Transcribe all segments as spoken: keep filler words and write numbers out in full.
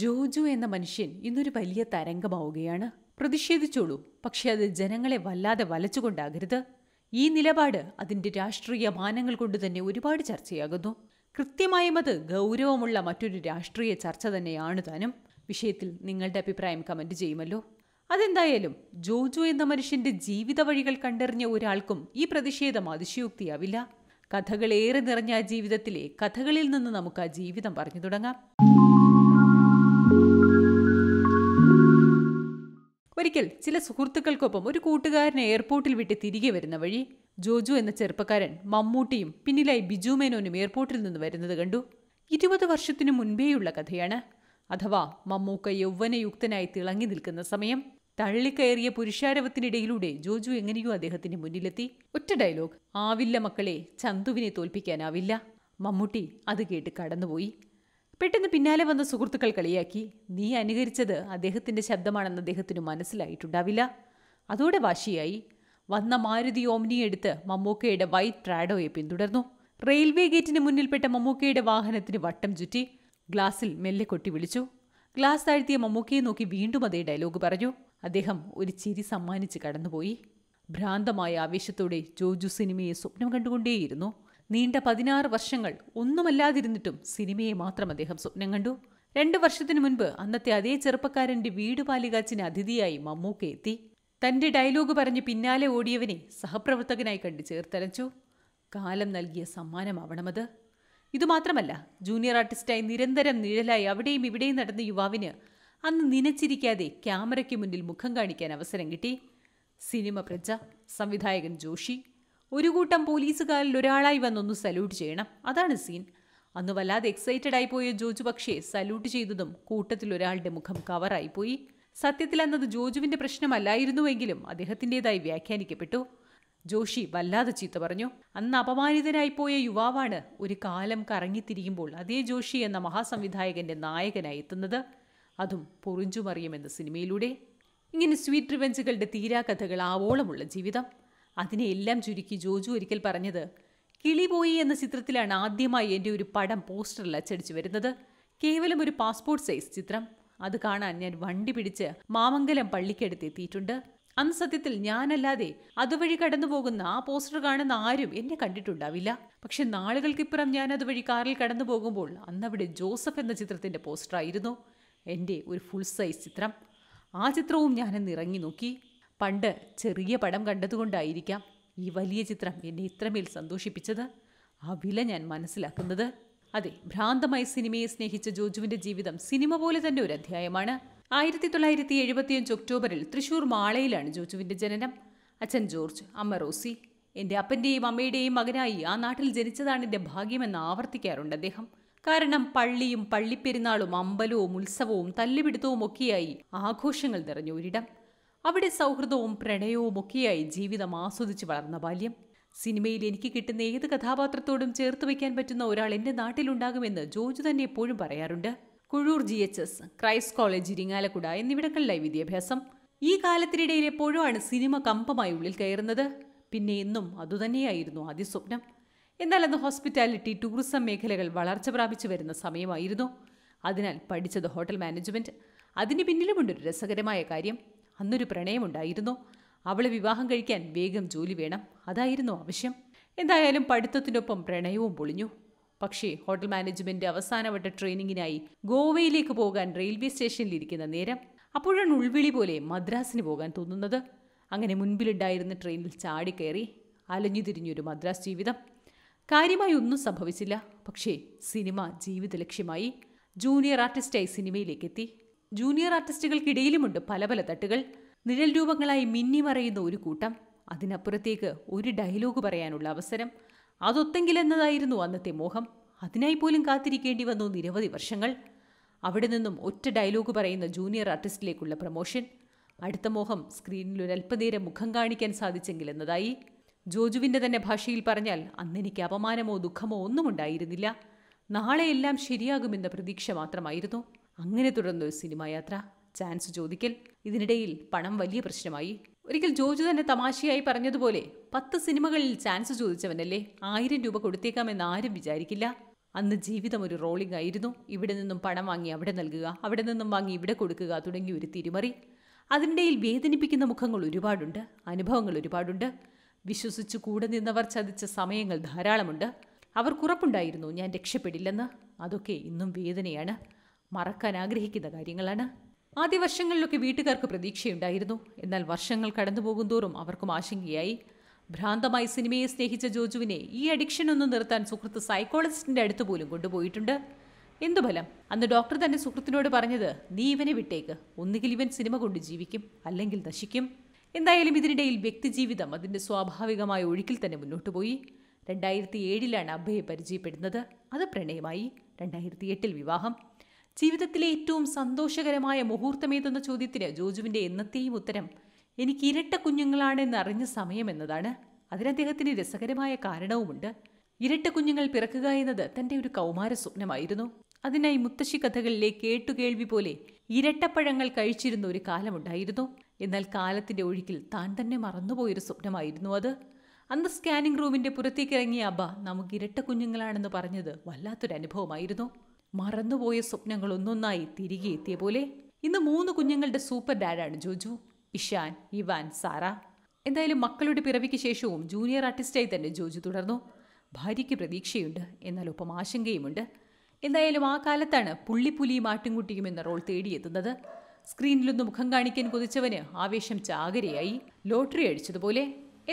ജോജു എന്ന മനുഷ്യൻ ഇന്നൊരു വലിയ തരംഗമാവുകയാണ്. പ്രതിഷേധിച്ചോളൂ, പക്ഷേ അത് ജനങ്ങളെ വല്ലാതെ വലച്ചുകൊണ്ടാകരുത്. ഈ നിലപാട് അതിൻ്റെ രാഷ്ട്രീയ മാനങ്ങൾ കൊണ്ട് തന്നെ ഒരുപാട് ചർച്ചയാകുന്നു. കൃത്യമായും അത് ഗൗരവമുള്ള മറ്റൊരു രാഷ്ട്രീയ ചർച്ച തന്നെയാണ് താനും. വിഷയത്തിൽ നിങ്ങളുടെ അഭിപ്രായം കമൻറ്റ് ചെയ്യുമല്ലോ. അതെന്തായാലും ജോജു എന്ന മനുഷ്യൻ്റെ ജീവിത വഴികൾ കണ്ടറിഞ്ഞ ഒരാൾക്കും ഈ പ്രതിഷേധം അതിശയോക്തിയാവില്ല. കഥകളേറെ നിറഞ്ഞ ആ ജീവിതത്തിലെ കഥകളിൽ നിന്ന് നമുക്ക് ആ ജീവിതം പറഞ്ഞു തുടങ്ങാം. ഒരിക്കൽ ചില സുഹൃത്തുക്കൾക്കൊപ്പം ഒരു കൂട്ടുകാരനെ എയർപോർട്ടിൽ വിട്ട് തിരികെ വരുന്ന വഴി ജോജു എന്ന ചെറുപ്പക്കാരൻ മമ്മൂട്ടിയും പിന്നിലായി ബിജു മേനോനും എയർപോർട്ടിൽ നിന്ന് വരുന്നത് കണ്ടു. ഇരുപത് വർഷത്തിനു മുൻപേയുള്ള കഥയാണ്. അഥവാ മമ്മൂക്ക യൗവനയുക്തനായി തിളങ്ങി നിൽക്കുന്ന സമയം. തള്ളിക്കയറിയ പുരുഷാരവത്തിനിടയിലൂടെ ജോജു എങ്ങനെയോ അദ്ദേഹത്തിന്റെ മുന്നിലെത്തി. ഒറ്റ ഡയലോഗ്, ആവില്ല മക്കളെ, ചന്തുവിനെ തോൽപ്പിക്കാനാവില്ല. മമ്മൂട്ടി അത് കേട്ട് കടന്നുപോയി. പെട്ടെന്ന് പിന്നാലെ വന്ന സുഹൃത്തുക്കൾ കളിയാക്കി. നീ അനുകരിച്ചത് അദ്ദേഹത്തിന്റെ ശബ്ദമാണെന്ന് അദ്ദേഹത്തിന് മനസ്സിലായിട്ടുണ്ടാവില്ല. അതോടെ വാശിയായി. വന്ന മാരുതി ഓമ്നിയെടുത്ത് മമ്മൂക്കയുടെ വൈറ്റ് ട്രാഡോയെ പിന്തുടർന്നു. റെയിൽവേ ഗേറ്റിന് മുന്നിൽപ്പെട്ട മമ്മൂക്കയുടെ വാഹനത്തിന് വട്ടം ചുറ്റി ഗ്ലാസിൽ മെല്ലെ കൊട്ടി വിളിച്ചു. ഗ്ലാസ് താഴ്ത്തിയ മമ്മൂക്കയെ നോക്കി വീണ്ടും അതേ ഡയലോഗ് പറഞ്ഞു. അദ്ദേഹം ഒരു ചിരി സമ്മാനിച്ച് കടന്നുപോയി. ഭ്രാന്തമായ ആവേശത്തോടെ ജോജു സിനിമയെ സ്വപ്നം കണ്ടുകൊണ്ടേയിരുന്നു. നീണ്ട പതിനാറ് വർഷങ്ങൾ ഒന്നുമല്ലാതിരുന്നിട്ടും സിനിമയെ മാത്രം അദ്ദേഹം സ്വപ്നം കണ്ടു. രണ്ട് വർഷത്തിനു മുൻപ് അന്നത്തെ അതേ ചെറുപ്പക്കാരൻ്റെ വീട് പാലികാച്ചിന് അതിഥിയായി മമ്മൂക്ക എത്തി. തൻ്റെ ഡയലോഗ് പറഞ്ഞ് പിന്നാലെ ഓടിയവനെ സഹപ്രവർത്തകനായി കണ്ട് ചേർത്തലച്ചു. കാലം നൽകിയ സമ്മാനമാവണമത്. ഇതുമാത്രമല്ല, ജൂനിയർ ആർട്ടിസ്റ്റായി നിരന്തരം നിഴലായി അവിടെയും ഇവിടെയും നടന്ന യുവാവിന് അന്ന് നനച്ചിരിക്കാതെ ക്യാമറയ്ക്ക് മുന്നിൽ മുഖം കാണിക്കാൻ അവസരം കിട്ടി. സിനിമ പ്രജ, സംവിധായകൻ ജോഷി, ഒരു കൂട്ടം പോലീസുകാരിൽ ഒരാളായി വന്നൊന്ന് സല്യൂട്ട് ചെയ്യണം, അതാണ് സീൻ. അന്ന് വല്ലാതെ എക്സൈറ്റഡായി പോയ ജോജു പക്ഷേ സല്യൂട്ട് ചെയ്തതും കൂട്ടത്തിൽ ഒരാളുടെ മുഖം കവറായിപ്പോയി. സത്യത്തിൽ അന്നത് ജോജുവിൻ്റെ പ്രശ്നമല്ലായിരുന്നുവെങ്കിലും അദ്ദേഹത്തിൻ്റെതായി വ്യാഖ്യാനിക്കപ്പെട്ടു. ജോഷി വല്ലാതെ ചീത്ത പറഞ്ഞു. അന്ന് അപമാനിതനായി പോയ യുവാവാണ് ഒരു കാലം കറങ്ങിത്തിരിയുമ്പോൾ അതേ ജോഷി എന്ന മഹാസംവിധായകൻ്റെ നായകനായി എത്തുന്നത്, അതും പൊറിഞ്ചുമറിയുമെന്ന സിനിമയിലൂടെ. ഇങ്ങനെ സ്വീറ്റ് റിവെഞ്ചുകളുടെ തീരാകഥകൾ ആവോളമുള്ള ജീവിതം. അതിനെയെല്ലാം ചുരുക്കി ജോജു ഒരിക്കൽ പറഞ്ഞത്, കിളിപോയി എന്ന ചിത്രത്തിലാണ് ആദ്യമായി എൻ്റെ ഒരു പടം പോസ്റ്ററിൽ അച്ചടിച്ചു വരുന്നത്. കേവലം ഒരു പാസ്പോർട്ട് സൈസ് ചിത്രം. അത് കാണാൻ ഞാൻ വണ്ടി പിടിച്ച് മാമംഗലം പള്ളിക്കടുത്ത് എത്തിയിട്ടുണ്ട്. അന്ന് സത്യത്തിൽ ഞാനല്ലാതെ അതുവഴി കടന്നുപോകുന്ന ആ പോസ്റ്റർ കാണുന്ന ആരും എന്നെ കണ്ടിട്ടുണ്ടാവില്ല. പക്ഷെ നാളുകൾക്കിപ്പുറം ഞാൻ അതുവഴി കാറിൽ കടന്നു പോകുമ്പോൾ അന്നവിടെ ജോസഫ് എന്ന ചിത്രത്തിൻ്റെ പോസ്റ്ററായിരുന്നു, എൻ്റെ ഒരു ഫുൾ സൈസ് ചിത്രം. ആ ചിത്രവും ഞാനന്ന് ഇറങ്ങി നോക്കി. പണ്ട് ചെറിയ പടം കണ്ടതുകൊണ്ടായിരിക്കാം ഈ വലിയ ചിത്രം എന്നെ ഇത്രമേൽ സന്തോഷിപ്പിച്ചത്, ആ വില ഞാൻ മനസ്സിലാക്കുന്നത്. അതെ, ഭ്രാന്തമായി സിനിമയെ സ്നേഹിച്ച ജോജുവിൻ്റെ ജീവിതം സിനിമ പോലെ തന്നെ ഒരു അധ്യായമാണ്. ആയിരത്തി തൊള്ളായിരത്തി എഴുപത്തിയഞ്ച് ഒക്ടോബറിൽ തൃശ്ശൂർ മാളയിലാണ് ജോജുവിൻ്റെ ജനനം. അച്ഛൻ ജോർജ്, അമ്മ റോസി. എൻ്റെ അപ്പൻ്റെയും അമ്മയുടെയും മകനായി ആ നാട്ടിൽ ജനിച്ചതാണ് എൻ്റെ ഭാഗ്യമെന്ന് ആവർത്തിക്കാറുണ്ട് അദ്ദേഹം. കാരണം പള്ളിയും പള്ളിപ്പെരുന്നാളും അമ്പലവും ഉത്സവവും തല്ലുപിടുത്തവും ഒക്കെയായി ആഘോഷങ്ങൾ നിറഞ്ഞ ഒരിടം. അവിടെ സൗഹൃദവും പ്രണയവും ഒക്കെയായി ജീവിതം ആസ്വദിച്ച് വളർന്ന ബാല്യം. സിനിമയിൽ എനിക്ക് കിട്ടുന്ന ഏത് കഥാപാത്രത്തോടും ചേർത്ത് വയ്ക്കാൻ പറ്റുന്ന ഒരാൾ എൻ്റെ നാട്ടിലുണ്ടാകുമെന്ന് ജോജു തന്നെ എപ്പോഴും പറയാറുണ്ട്. Kuzhur G H S, Christ college, Irinjalakuda എന്നിവിടങ്ങളിലായി വിദ്യാഭ്യാസം. ഈ കാലത്തിനിടയിൽ എപ്പോഴുമാണ് സിനിമ കമ്പമായി ഉള്ളിൽ കയറുന്നത്. പിന്നെ എന്നും അതുതന്നെയായിരുന്നു ആദ്യ സ്വപ്നം. എന്നാൽ അന്ന് ഹോസ്പിറ്റാലിറ്റി, ടൂറിസം മേഖലകൾ വളർച്ച പ്രാപിച്ചു വരുന്ന സമയമായിരുന്നു. അതിനാൽ പഠിച്ചത് ഹോട്ടൽ മാനേജ്മെൻറ്റ്. അതിന് പിന്നിലുമുണ്ടൊരു രസകരമായ കാര്യം. അന്നൊരു പ്രണയമുണ്ടായിരുന്നു. അവളെ വിവാഹം കഴിക്കാൻ വേഗം ജോലി വേണം, അതായിരുന്നു ആവശ്യം. എന്തായാലും പഠിത്തത്തിനൊപ്പം പ്രണയവും പൊളിഞ്ഞു. പക്ഷേ ഹോട്ടൽ മാനേജ്മെൻറ്റ് അവസാനവട്ട ട്രെയിനിങ്ങിനായി ഗോവയിലേക്ക് പോകാൻ റെയിൽവേ സ്റ്റേഷനിലിരിക്കുന്ന നേരം അപ്പോഴാണ് ഉൾവിളി പോലെ മദ്രാസിന് പോകാൻ തോന്നുന്നത്. അങ്ങനെ മുൻപിലുണ്ടായിരുന്ന ട്രെയിനിൽ ചാടിക്കയറി. അലഞ്ഞു തിരിഞ്ഞൊരു മദ്രാസ് ജീവിതം. കാര്യമായി ഒന്നും സംഭവിച്ചില്ല. പക്ഷേ സിനിമ ജീവിത ലക്ഷ്യമായി. ജൂനിയർ ആർട്ടിസ്റ്റായി സിനിമയിലേക്കെത്തി. ജൂനിയർ ആർട്ടിസ്റ്റുകൾക്കിടയിലുമുണ്ട് പല പല തട്ടുകൾ. നിഴൽ രൂപങ്ങളായി മിന്നിമറയുന്ന ഒരു കൂട്ടം. അതിനപ്പുറത്തേക്ക് ഒരു ഡയലോഗ് പറയാനുള്ള അവസരം, അതൊത്തെങ്കിലെന്നതായിരുന്നു അന്നത്തെ മോഹം. അതിനായി പോലും കാത്തിരിക്കേണ്ടി വന്നു നിരവധി വർഷങ്ങൾ. അവിടെ നിന്നും ഒറ്റ ഡയലോഗ് പറയുന്ന ജൂനിയർ ആർട്ടിസ്റ്റിലേക്കുള്ള പ്രമോഷൻ. അടുത്ത മോഹം സ്ക്രീനിൽ ഒരല്പനേരം മുഖം കാണിക്കാൻ സാധിച്ചെങ്കിലെന്നതായി. ജോജുവിൻ്റെ തന്നെ ഭാഷയിൽ പറഞ്ഞാൽ, അന്നെനിക്ക് അപമാനമോ ദുഃഖമോ ഒന്നും ഉണ്ടായിരുന്നില്ല. നാളെയെല്ലാം ശരിയാകുമെന്ന പ്രതീക്ഷ മാത്രമായിരുന്നു. അങ്ങനെ തുടർന്നൊരു സിനിമായാത്ര, ചാൻസ് ചോദിക്കൽ. ഇതിനിടയിൽ പണം വലിയ പ്രശ്നമായി. ഒരിക്കൽ ജോജു തന്നെ തമാശയായി പറഞ്ഞതുപോലെ, പത്ത് സിനിമകളിൽ ചാൻസ് ചോദിച്ചവനല്ലേ, ആയിരം രൂപ കൊടുത്തേക്കാമെന്ന് ആരും വിചാരിക്കില്ല. അന്ന് ജീവിതം ഒരു റോളിംഗ് ആയിരുന്നു. ഇവിടെ നിന്നും പണം വാങ്ങി അവിടെ നൽകുക, അവിടെ നിന്നും വാങ്ങി ഇവിടെ കൊടുക്കുക തുടങ്ങി ഒരു തിരിമറി. അതിനിടയിൽ വേദനിപ്പിക്കുന്ന മുഖങ്ങൾ ഒരുപാടുണ്ട്, അനുഭവങ്ങൾ ഒരുപാടുണ്ട്. വിശ്വസിച്ചു കൂടെ നിന്നവർ ചതിച്ച സമയങ്ങൾ ധാരാളമുണ്ട്. അവർക്കുറപ്പുണ്ടായിരുന്നു ഞാൻ രക്ഷപ്പെടില്ലെന്ന്. അതൊക്കെ ഇന്നും വേദനയാണ്, മറക്കാൻ ആഗ്രഹിക്കുന്ന കാര്യങ്ങളാണ്. ആദ്യ വർഷങ്ങളിലൊക്കെ വീട്ടുകാർക്ക് പ്രതീക്ഷയുണ്ടായിരുന്നു. എന്നാൽ വർഷങ്ങൾ കടന്നു പോകുന്തോറും അവർക്കും ആശങ്കയായി. ഭ്രാന്തമായി സിനിമയെ സ്നേഹിച്ച ജോജുവിനെ ഈ അഡിക്ഷനൊന്നും നിർത്താൻ സുഹൃത്ത് സൈക്കോളജിസ്റ്റിൻ്റെ അടുത്ത് പോലും കൊണ്ടുപോയിട്ടുണ്ട്. എന്തു ഫലം? അന്ന് ഡോക്ടർ തന്നെ സുഹൃത്തിനോട് പറഞ്ഞത്, നീ ഇവനെ വിട്ടേക്ക്, ഒന്നുകിൽ ഇവൻ സിനിമ കൊണ്ട് ജീവിക്കും, അല്ലെങ്കിൽ നശിക്കും. എന്തായാലും ഇതിനിടയിൽ വ്യക്തിജീവിതം അതിൻ്റെ സ്വാഭാവികമായ ഒഴുക്കിൽ തന്നെ മുന്നോട്ട് പോയി. രണ്ടായിരത്തി ഏഴിലാണ് അഭയെ പരിചയപ്പെടുന്നത്. അത് പ്രണയമായി. രണ്ടായിരത്തി എട്ടിൽ വിവാഹം. ജീവിതത്തിലെ ഏറ്റവും സന്തോഷകരമായ മുഹൂർത്തമേതെന്ന ചോദ്യത്തിന് ജോജുവിൻ്റെ എന്നത്തെയും ഉത്തരം എനിക്ക് ഇരട്ട കുഞ്ഞുങ്ങളാണെന്ന് അറിഞ്ഞ സമയമെന്നതാണ്. അതിനദ്ദേഹത്തിന് രസകരമായ കാരണവുമുണ്ട്. ഇരട്ട കുഞ്ഞുങ്ങൾ പിറക്കുക എന്നത് തൻ്റെ ഒരു കൗമാര സ്വപ്നമായിരുന്നു. അതിനായി മുത്തശ്ശി കഥകളിലെ കേട്ടുകേൾവി പോലെ ഇരട്ടപ്പഴങ്ങൾ കഴിച്ചിരുന്ന ഒരു കാലമുണ്ടായിരുന്നു. എന്നാൽ കാലത്തിൻ്റെ ഒഴുക്കിൽ താൻ തന്നെ മറന്നുപോയൊരു സ്വപ്നമായിരുന്നു അത്. അന്ന് സ്കാനിംഗ് റൂമിൻ്റെ പുറത്തേക്കിറങ്ങിയ അബ നമുക്ക് ഇരട്ട കുഞ്ഞുങ്ങളാണെന്ന് പറഞ്ഞത് വല്ലാത്തൊരനുഭവമായിരുന്നു. മറന്നുപോയ സ്വപ്നങ്ങൾ ഒന്നൊന്നായി തിരികെ എത്തിയ പോലെ. ഇന്ന് മൂന്ന് കുഞ്ഞുങ്ങളുടെ സൂപ്പർ ഡാഡാണ് ജോജു: ഇഷാൻ, ഇവാൻ, സാറ. എന്തായാലും മക്കളുടെ പിറവിക്ക് ശേഷവും ജൂനിയർ ആർട്ടിസ്റ്റായി തന്നെ ജോജു തുടർന്നു. ഭാര്യയ്ക്ക് പ്രതീക്ഷയുണ്ട്, എന്നാൽ ഒപ്പം ആശങ്കയുമുണ്ട്. എന്തായാലും ആ കാലത്താണ് പുള്ളിപ്പുലിയും ആട്ടിൻകുട്ടിയും എന്ന റോൾ തേടിയെത്തുന്നത്. സ്ക്രീനിലൊന്ന് മുഖം കാണിക്കാൻ കൊതിച്ചവന് ആവേശം ചാകരയായി, ലോട്ടറി അടിച്ചതുപോലെ.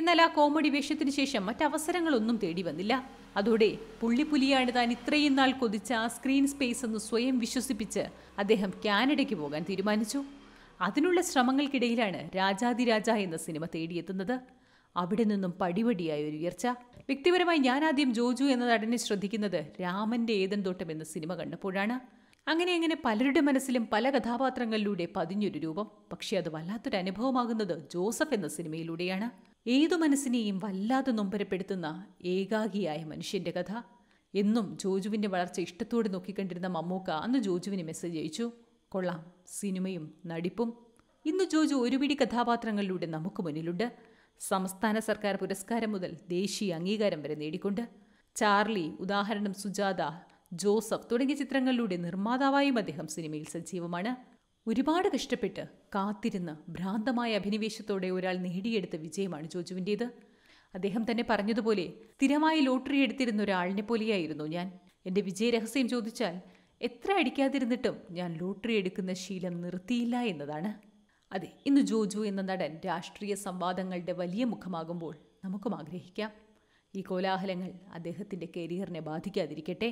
എന്നാൽ ആ കോമഡി വേഷത്തിന് ശേഷം മറ്റവസരങ്ങളൊന്നും തേടി വന്നില്ല. അതോടെ പുള്ളിപ്പുലിയാണ് താൻ ഇത്രയും നാൾ കൊതിച്ച ആ സ്ക്രീൻ സ്പേസ് എന്ന് സ്വയം വിശ്വസിപ്പിച്ച് അദ്ദേഹം കാനഡയ്ക്ക് പോകാൻ തീരുമാനിച്ചു. അതിനുള്ള ശ്രമങ്ങൾക്കിടയിലാണ് രാജാതിരാജ എന്ന സിനിമ തേടിയെത്തുന്നത്. അവിടെ നിന്നും പടിപടിയായ ഒരു ഉയർച്ച. വ്യക്തിപരമായി ഞാൻ ആദ്യം ജോജു എന്ന നടനെ ശ്രദ്ധിക്കുന്നത് രാമൻ്റെ ഏദൻ തോട്ടം എന്ന സിനിമ കണ്ടപ്പോഴാണ്. അങ്ങനെ അങ്ങനെ പലരുടെ മനസ്സിലും പല കഥാപാത്രങ്ങളിലൂടെ പതിഞ്ഞൊരു രൂപം. പക്ഷേ അത് വല്ലാത്തൊരു അനുഭവമാകുന്നത് ജോസഫ് എന്ന സിനിമയിലൂടെയാണ്. ഏതു മനസ്സിനെയും വല്ലാതെ നൊമ്പരപ്പെടുത്തുന്ന ഏകാഗിയായ മനുഷ്യൻ്റെ കഥ. എന്നും ജോജുവിൻ്റെ വളർച്ച ഇഷ്ടത്തോടെ നോക്കിക്കണ്ടിരുന്ന മമ്മൂക്ക അന്ന് ജോജുവിന് മെസ്സേജ് അയച്ചു, കൊള്ളാം സിനിമയും നടിപ്പും. ഇന്ന് ജോജു ഒരുപിടി കഥാപാത്രങ്ങളിലൂടെ നമുക്ക് മുന്നിലുണ്ട്. സംസ്ഥാന സർക്കാർ പുരസ്കാരം മുതൽ ദേശീയ അംഗീകാരം വരെ നേടിക്കൊണ്ട്. ചാർലി, ഉദാഹരണം, സുജാത, ജോസഫ് തുടങ്ങിയ ചിത്രങ്ങളിലൂടെ നിർമ്മാതാവായും അദ്ദേഹം സിനിമയിൽ സജീവമാണ്. ഒരുപാട് കഷ്ടപ്പെട്ട് കാത്തിരുന്ന് ഭ്രാന്തമായ അഭിനിവേശത്തോടെ ഒരാൾ നേടിയെടുത്ത വിജയമാണ് ജോജുവിൻ്റേത്. അദ്ദേഹം തന്നെ പറഞ്ഞതുപോലെ, സ്ഥിരമായി ലോട്ടറി എടുത്തിരുന്ന ഒരാളിനെ പോലെയായിരുന്നു ഞാൻ. എൻ്റെ വിജയരഹസ്യം ചോദിച്ചാൽ, എത്ര അടിക്കാതിരുന്നിട്ടും ഞാൻ ലോട്ടറി എടുക്കുന്ന ശീലം നിർത്തിയില്ല എന്നതാണ്. അതെ, ഇന്ന് ജോജു എന്ന നടൻ രാഷ്ട്രീയ സംവാദങ്ങളുടെ വലിയ മുഖമാകുമ്പോൾ നമുക്കും ആഗ്രഹിക്കാം. ഈ കോലാഹലങ്ങൾ അദ്ദേഹത്തിൻ്റെ കരിയറിനെ ബാധിക്കാതിരിക്കട്ടെ.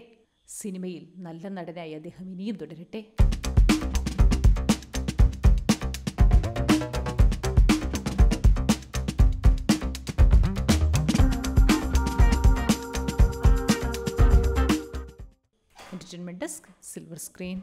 സിനിമയിൽ നല്ല നടനായി അദ്ദേഹം ഇനിയും തുടരട്ടെ. Entertainment Desk, Silver Screen.